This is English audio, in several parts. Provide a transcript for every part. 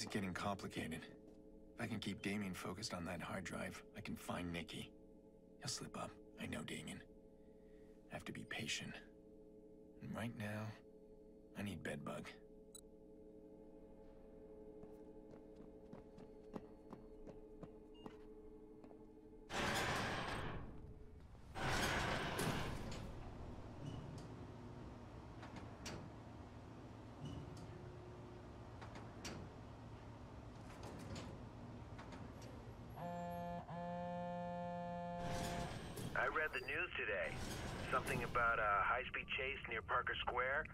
This is getting complicated. If I can keep Damien focused on that hard drive, I can find Nikki. He'll slip up. I know Damien. I have to be patient. And right now, I need Bedbug. The news today. Something about a high-speed chase near Parker Square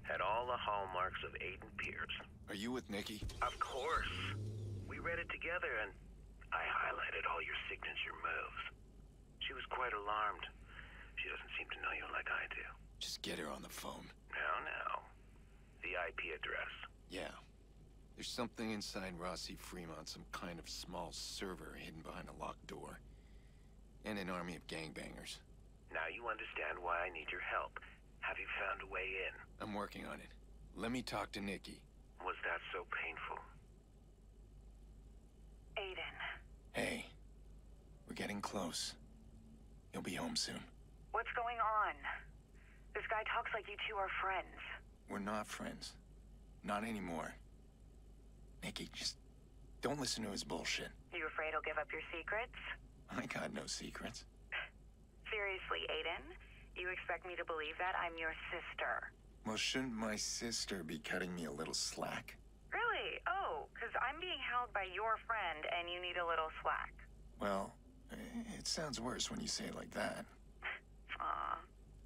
had all the hallmarks of Aiden Pearce. Are you with Nikki? Of course. We read it together and I highlighted all your signature moves. She was quite alarmed. She doesn't seem to know you like I do. Just get her on the phone. No. The IP address. Yeah. There's something inside Rossi-Fremont, some kind of small server hidden behind a locked door. And an army of gangbangers. Now you understand why I need your help. Have you found a way in? I'm working on it. Let me talk to Nikki. Was that so painful? Aiden. Hey. We're getting close. You'll be home soon. What's going on? This guy talks like you two are friends. We're not friends. Not anymore. Nikki, just don't listen to his bullshit. You afraid he'll give up your secrets? I got no secrets. Seriously, Aiden? You expect me to believe that I'm your sister? Well, shouldn't my sister be cutting me a little slack? Really? Oh, because I'm being held by your friend and you need a little slack. Well, it sounds worse when you say it like that. Aw,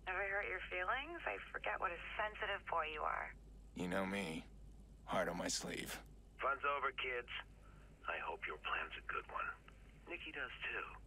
have I hurt your feelings? I forget what a sensitive boy you are. You know me. Heart on my sleeve. Fun's over, kids. I hope your plan's a good one. Nikki does too.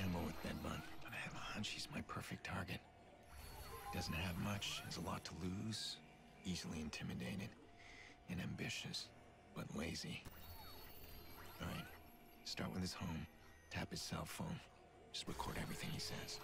gamble with Bedbun, but I have a hunch he's my perfect target. He doesn't have much, has a lot to lose, easily intimidated, and ambitious, but lazy. All right, start with his home, tap his cell phone, just record everything he says.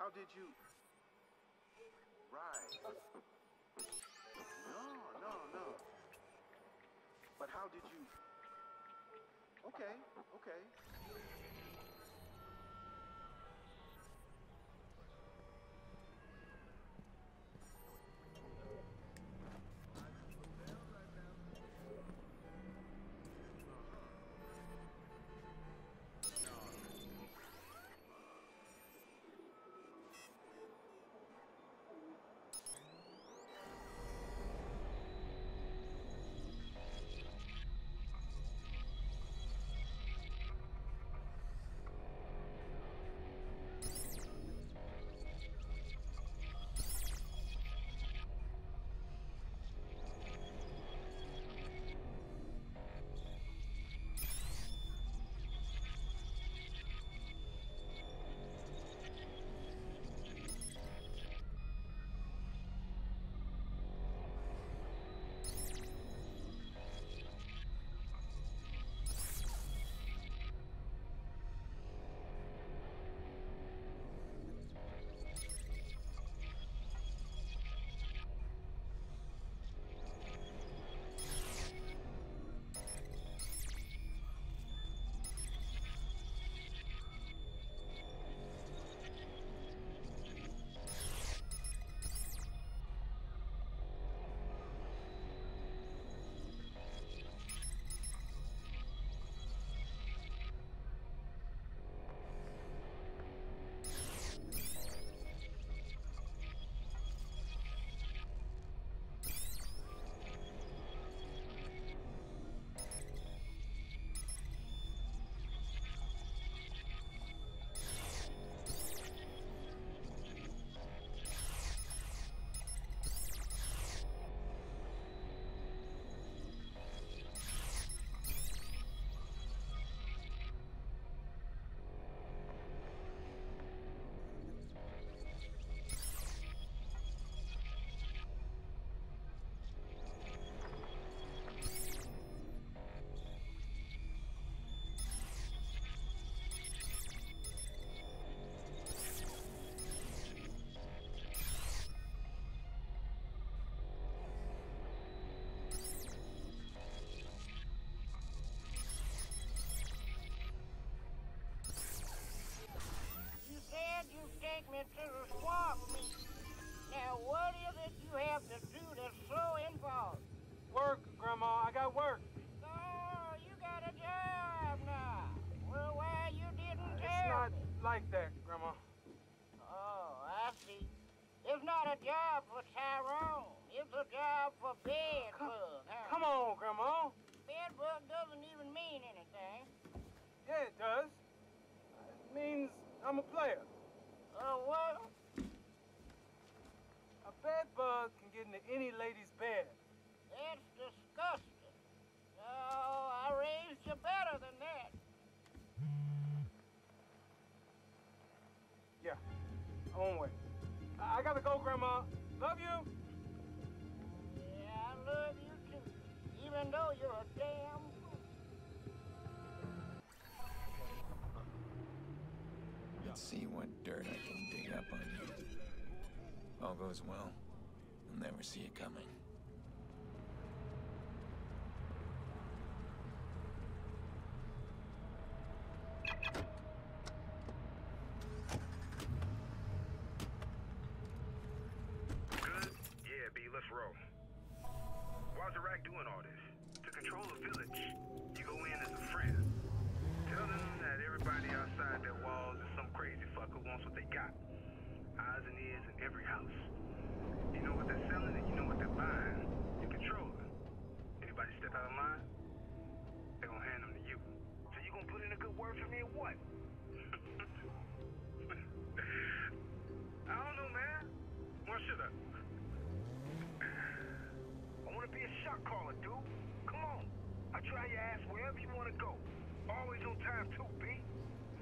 How did you? Right. No. But how did you? Okay. Take me to the swamp. Now, what is it you have to do that's so involved? Work, Grandma. I got work. Oh, you got a job now. Well, why you didn't tell me? It's not like that, Grandma. Oh, I see. It's not a job for Tyrone. It's a job for Bedbug. Come on, Grandma. Bedbug doesn't even mean anything. Yeah, it does. It means I'm a player. What? A Bedbug can get into any lady's bed. That's disgusting. No, I raised you better than that. Yeah, on way. I gotta go, Grandma. Love you. Yeah, I love you too, even though you're a damn fool. Let's see what dirt I can dig up on you. All goes well, you'll never see it coming. Let's roll. Why's Iraq doing all this? To control a village, you go in as a friend. Tell them that everybody outside their walls is some crazy fucker wants what they got. Eyes and ears in every house. You know what they're selling and you know what they're buying. You control them. Anybody step out of line, they're gonna hand them to you. So you gonna put in a good word for me or what? I don't know, man. Why should I? I want to be a shot caller, dude. Come on. I'll try your ass wherever you want to go. Always on time, too, B.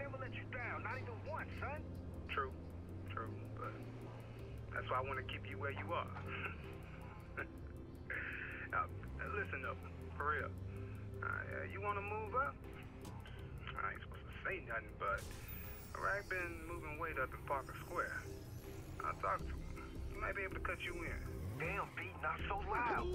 Never let you down, not even once, son. True, true, but that's why I want to keep you where you are. Now, listen up, for real. You want to move up? I ain't supposed to say nothing, but I've been moving weight up in Parker Square. I'll talk to him. He might be able to cut you in. Damn, B, not so loud.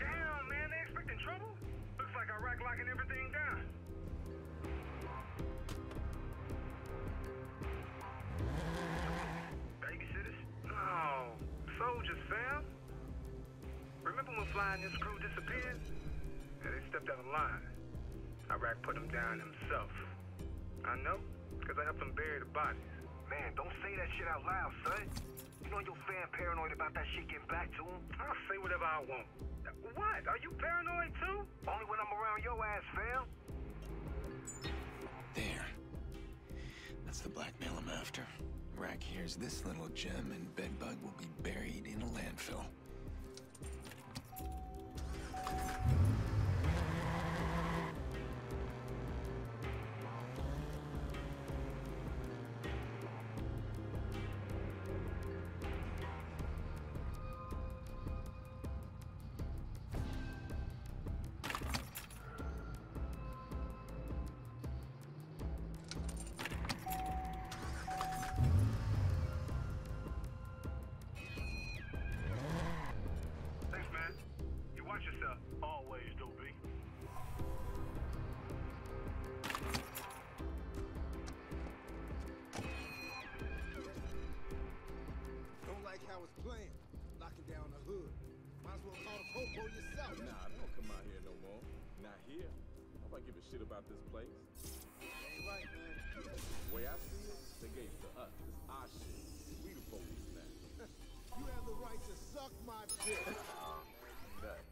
Damn, man, they expecting trouble? Looks like Iraq locking everything down. Babysitters? No, soldiers, fam. Remember when flying this crew disappeared? They stepped out of line. Iraq put them down himself. I know, because I helped them bury the bodies. Man, don't say that shit out loud, son. You know your fan paranoid about that shit getting back to him? I'll say whatever I want. What? Are you paranoid too? Only when I'm around your ass, fam. There. That's the blackmail I'm after. Iraq hears this little gem and Bedbug will be buried in a landfill. I was playing, locking down the hood. Might as well call the popo yourself. Nah, I don't come out here no more. Not here. Nobody give a shit about this place. Ain't right, man. The way I see it, they gave it to us. It's our shit. We the police now. You have the right to suck my dick.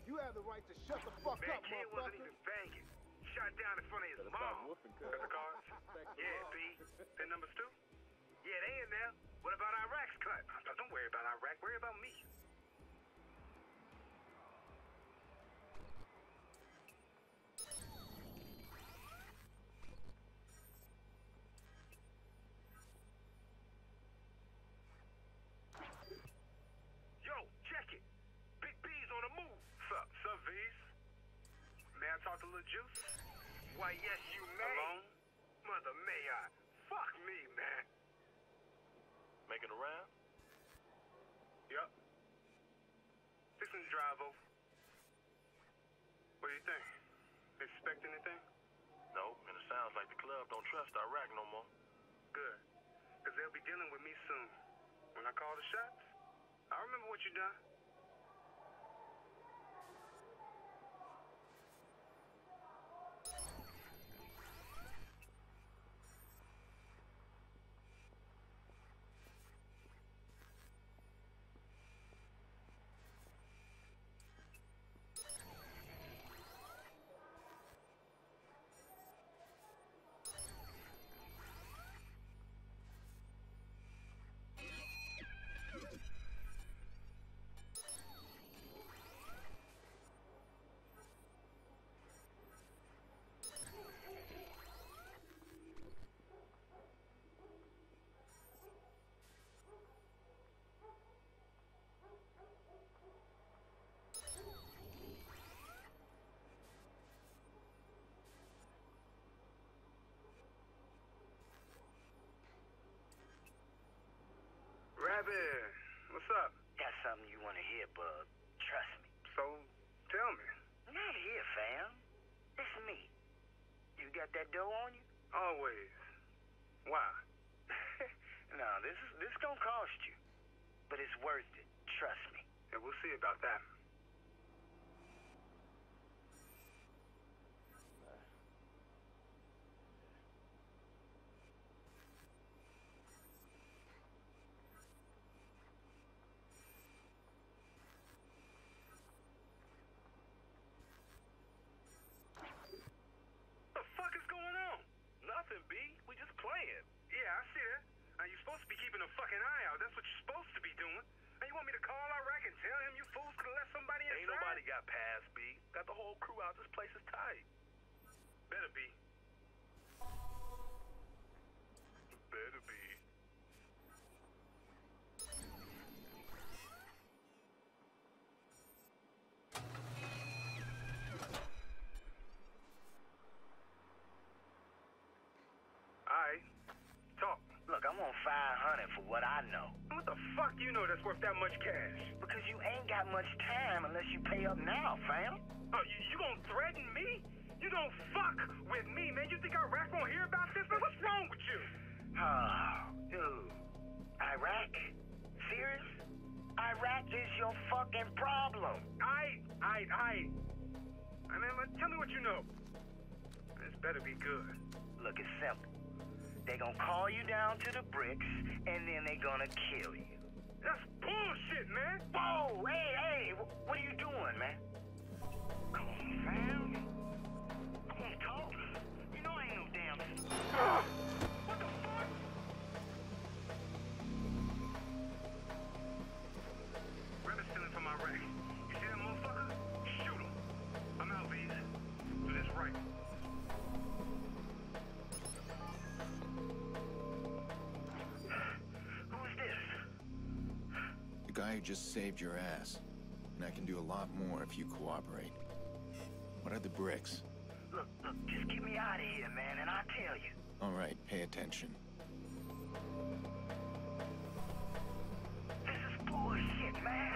You have the right to shut the fuck up, motherfucker. That kid wasn't even banging. Shot down in front of his mom. That's the cars? Yeah, B. Pin numbers two? Yeah, they in there. What about Iraq's cut? Don't worry about Iraq, worry about me. Yo, check it. Big B's on the move. Sup, V's? May I talk to Lil Juice? Why, yes, you may. Alone? Mother, may I? Fuck me, man. Making a round? Yup. Fixing the drive over. What do you think? Expect anything? No, and it sounds like the club don't trust Iraq no more. Good. Because they'll be dealing with me soon. When I call the shots, I remember what you done. Step in. What's up? Got something you want to hear, bub. Trust me. So, tell me. Not here, fam. It's me. You got that dough on you? Always. Why? Nah, this gonna cost you. But it's worth it. Trust me. Yeah, we'll see about that. I'm on 500 for what I know. What the fuck you know that's worth that much cash? Because you ain't got much time unless you pay up now, fam. Oh, you gonna threaten me? You don't fuck with me, man. You think Iraq won't hear about this? Man, what's wrong with you? Oh, dude. Iraq? Serious? Iraq is your fucking problem. I mean, tell me what you know. This better be good. Look, it's simple. They gonna call you down to the bricks, and then they gonna kill you. That's bullshit, man! Whoa, hey, what are you doing, man? Come on, fam. Come on, talk. You know I ain't no damn... What the fuck? Rabbit's stealing from my rack. You see that motherfucker? Shoot him. I'm out, V's. Do this right. I just saved your ass, and I can do a lot more if you cooperate. What are the bricks? Look, just get me out of here, man, and I'll tell you. All right, pay attention. This is bullshit, man.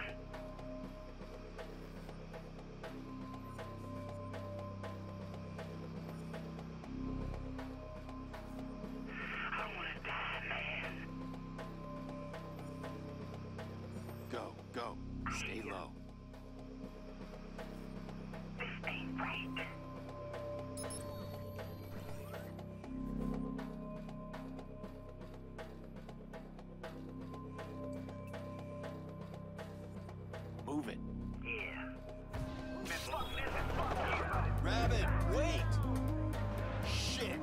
Stay low. This ain't right. Move it. Yeah. Fuck this and fuck you. Rabbit, wait! Shit!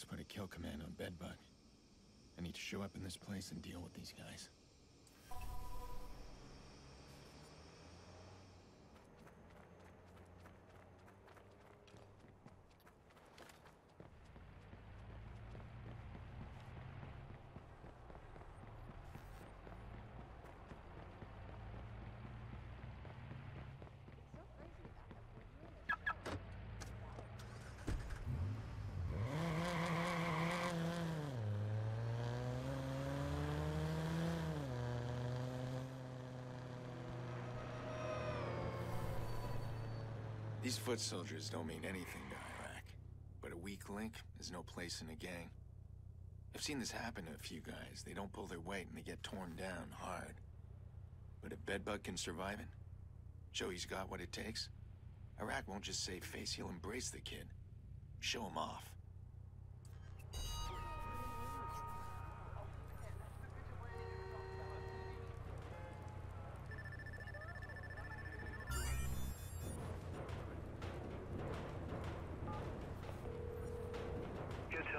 Iraq's put a kill command on Bedbug. I need to show up in this place and deal with these guys. These foot soldiers don't mean anything to Iraq, but a weak link is no place in a gang. I've seen this happen to a few guys. They don't pull their weight and they get torn down hard. But if Bedbug can survive it, show he's got what it takes, Iraq won't just save face, he'll embrace the kid. Show him off.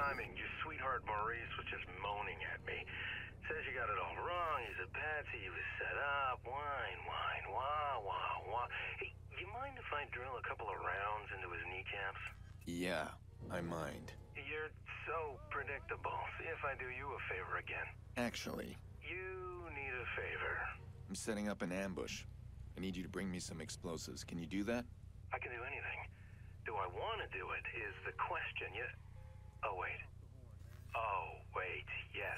Timing. Your sweetheart Maurice was just moaning at me. Says you got it all wrong. He's a patsy. He was set up. Wine, wine, wah, wah, wah. Hey, you mind if I drill a couple of rounds into his kneecaps? Yeah, I mind. You're so predictable. See if I do you a favor again. Actually, you need a favor. I'm setting up an ambush. I need you to bring me some explosives. Can you do that? I can do anything. Do I want to do it is the question. Yeah. Oh, wait. Oh, wait, yes.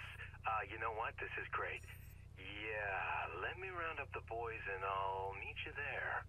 You know what? This is great. Yeah, let me round up the boys and I'll meet you there.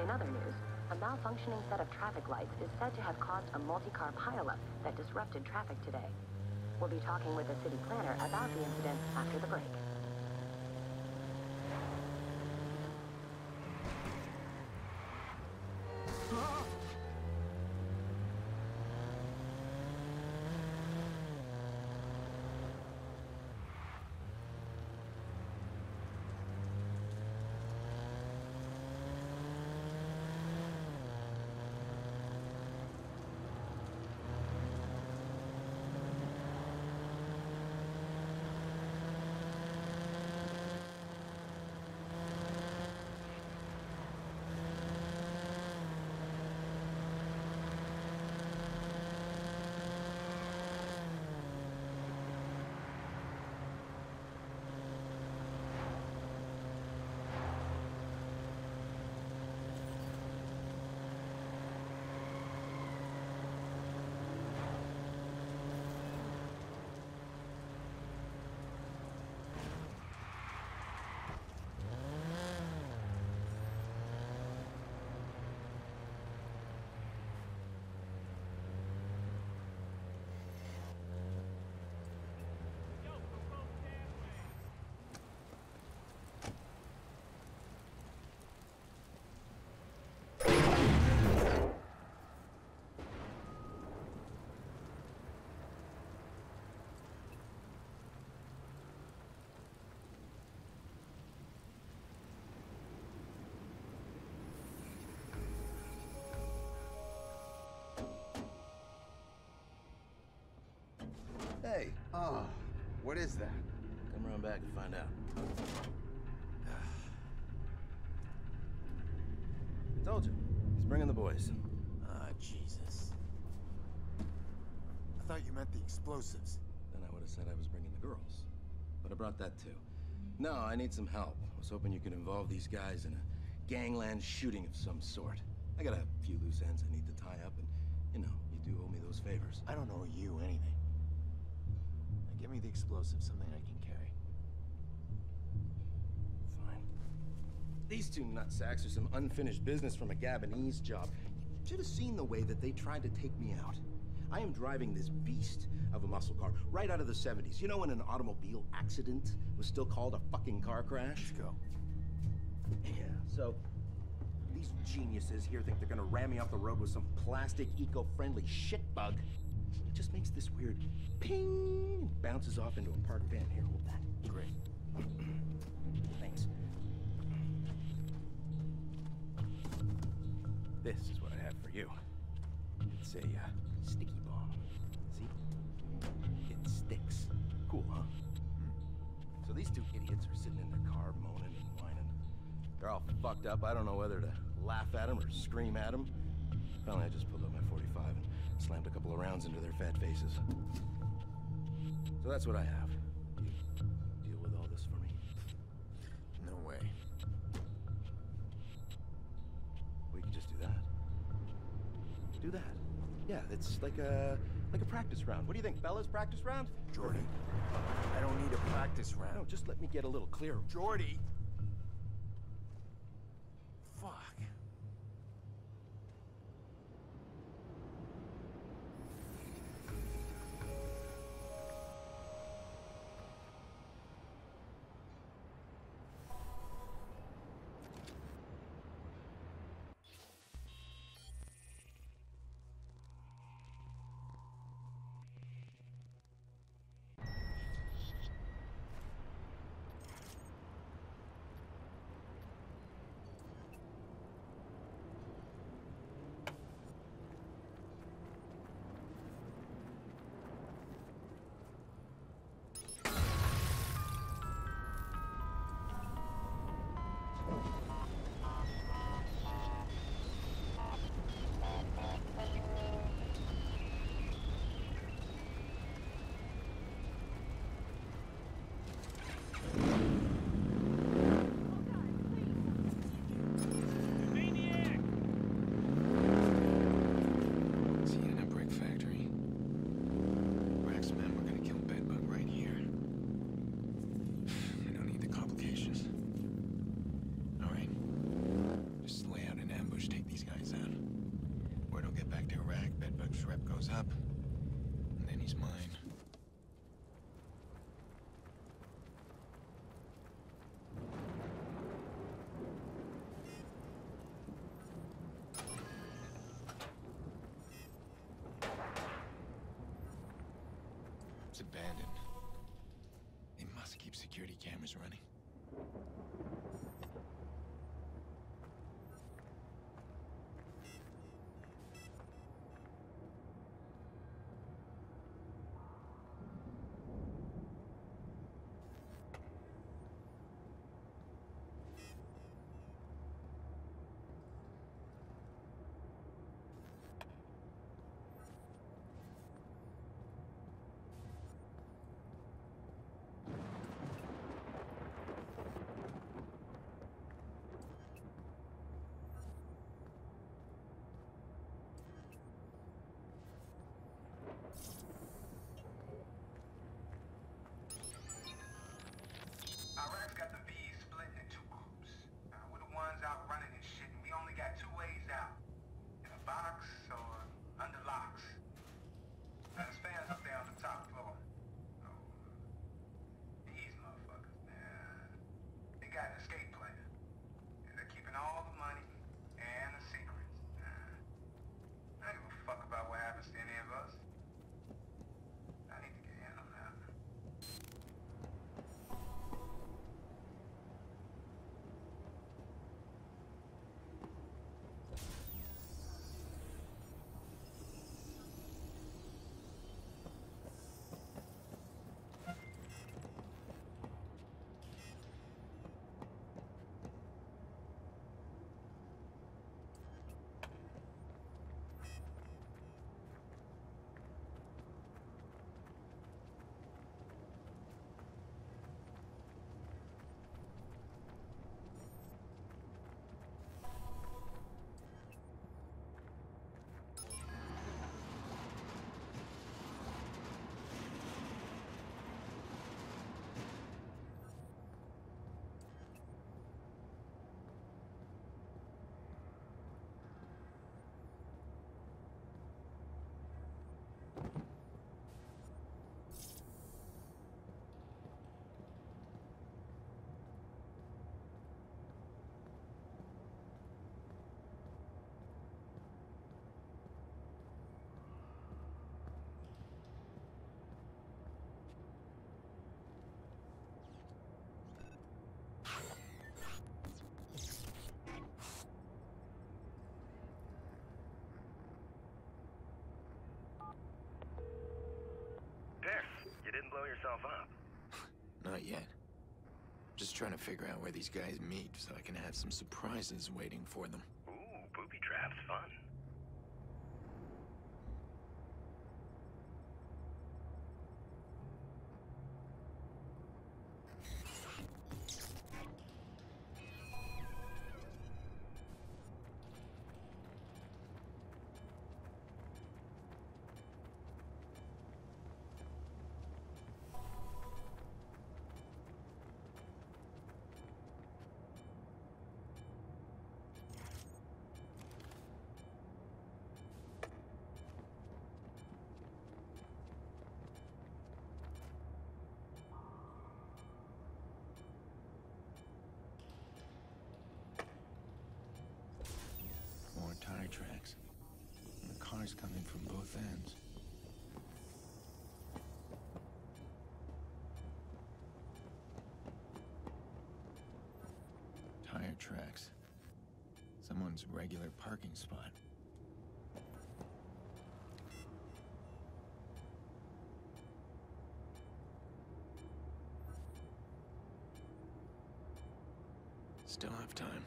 In other news, a malfunctioning set of traffic lights is said to have caused a multi-car pileup that disrupted traffic today. We'll be talking with the city planner about the incident after the break. Hey, what is that? Come around back and find out. I told you, he's bringing the boys. Ah, Jesus. I thought you meant the explosives. Then I would have said I was bringing the girls. But I brought that too. No, I need some help. I was hoping you could involve these guys in a gangland shooting of some sort. I got a few loose ends I need to tie up, and you know, you do owe me those favors. I don't owe you anything. Give me the explosive, something I can carry. Fine. These two nutsacks are some unfinished business from a Gabonese job. You should have seen the way that they tried to take me out. I am driving this beast. of a muscle car, right out of the 70s. You know when an automobile accident was still called a fucking car crash? Let's go. Yeah, so these geniuses here think they're gonna ram me off the road with some plastic, eco-friendly shit bug. It just makes this weird ping and bounces off into a parked van. Here, hold that. Great. Thanks. This is what I have for you. It's a sticky bomb. See? It sticks. Cool, huh? So these two idiots are sitting in their car moaning and whining. They're all fucked up. I don't know whether to laugh at them or scream at them. Finally, I just pulled up my .45 and slammed a couple of rounds into their fat faces. So that's what I have. You deal with all this for me. No way. We can just do that. Do that. Yeah, it's like a practice round. What do you think, fellas? Practice round? Jordi, I don't need a practice round. No, just let me get a little clearer. Jordi! Fuck. It's abandoned. They must keep security cameras running. blow yourself up? Not yet. Just trying to figure out where these guys meet so I can have some surprises waiting for them. Ooh, booby traps, fun. Tire tracks. And the car's coming from both ends. Tire tracks. Someone's regular parking spot. Still have time.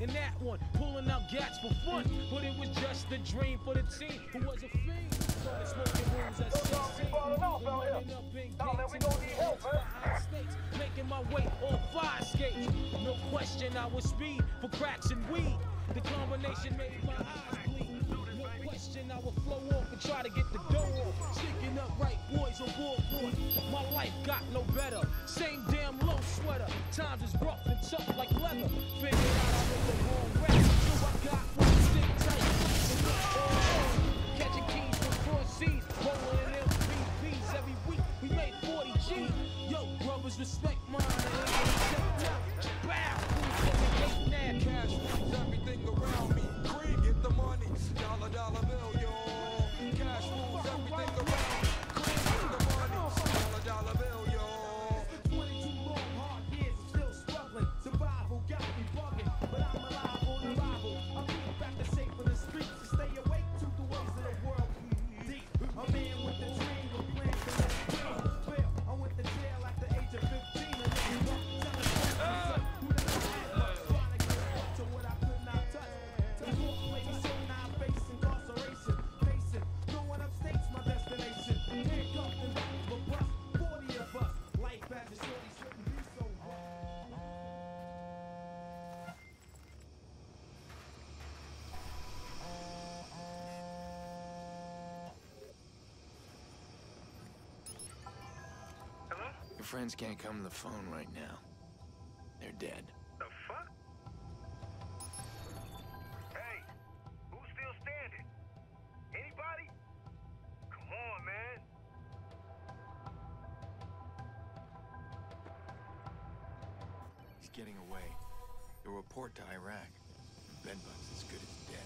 And that one, pulling out gats for fun, but it was just a dream for the team who was a fiend. Started smoking rooms at 16, running up in gates, behind states, making my way on five skates. No question, I was speed for cracks and weed. The combination made my eyes bleed. No question, I would flow off and try to get the dough off. Sticking up right boys on board. My life got no better. Same damn low sweater. Times is rough and tough like leather. Figured out I was the wrong rest. So I got one stick tight. Catching keys from cross seas. Rolling in MVPs every week. We made 40 G. Yo, brothers, respect mine. Bow. Cash rules everything around me. Green, get the money. Dollar, dollar bill, yo. Cash rules everything around me. Green, get the money. Dollar, dollar bill, yo. 22 long, hard years, still struggling. Survival got me bugging, but I'm alive on arrival. I'm being back to safe in the streets to stay awake to the worst of the world. Deep, a man with a dream of plans to let it fail. I went to jail at the age of 15 and then walked down. Friends can't come to the phone right now. They're dead. The fuck? Hey, who's still standing? Anybody? Come on, man. He's getting away. He'll report to Iraq. Bedbug's as good as dead.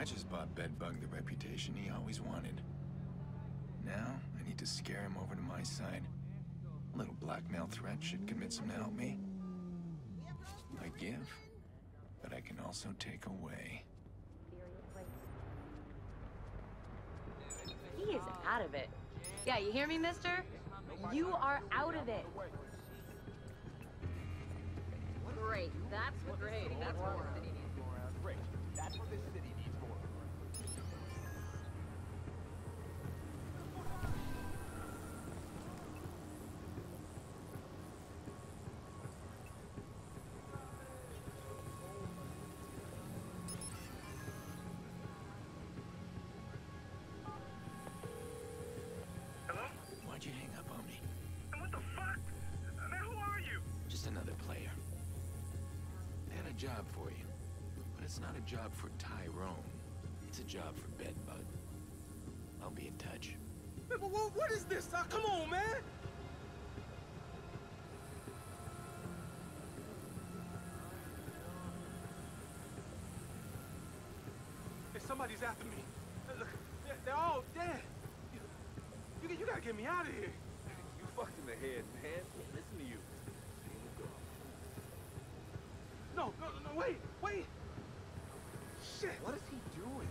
I just bought Bedbug the reputation he always wanted. Now, I need to scare him over to my side. A little blackmail threat should convince him to help me. I give, but I can also take away. He is out of it. Yeah, you hear me, mister? You are out of it. Great. That's what this city needs more of. Great. That's what this city needs more of. Hello? Why'd you hang up on me? And what the fuck? Man, who are you? Just another player. I had a job for you. But it's not a job for Tyrone. It's a job for Bedbug. I'll be in touch. Man, but what is this? Oh, come on, man! Hey, somebody's after me. Look, they're all dead. You gotta get me out of here. You fucked in the head, man. Listen to you. No, wait! Shit, what is he doing?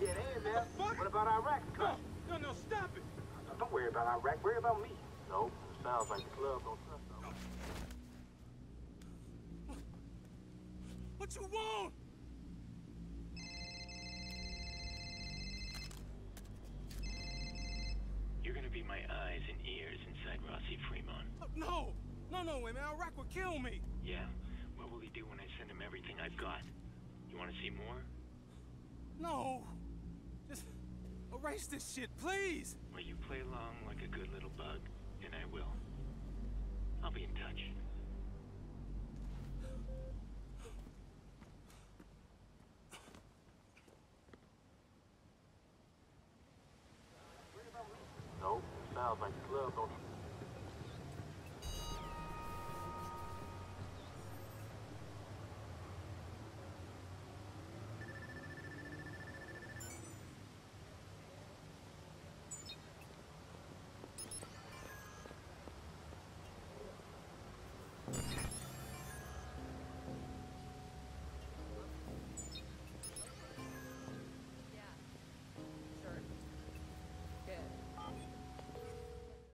Yeah, there, man. What the fuck? What about Iraq? No, stop it! Don't worry about Iraq, worry about me. No, sounds like the club don't trust us. What you want? You're gonna be my eyes and ears inside Rossi-Fremont. Oh, no! No, wait, man. Iraq will kill me! Yeah. What will he do when I send him everything I've got? You wanna see more? No! Just erase this shit, please! Well, you play along like a good little bug, and I will. I'll be in touch.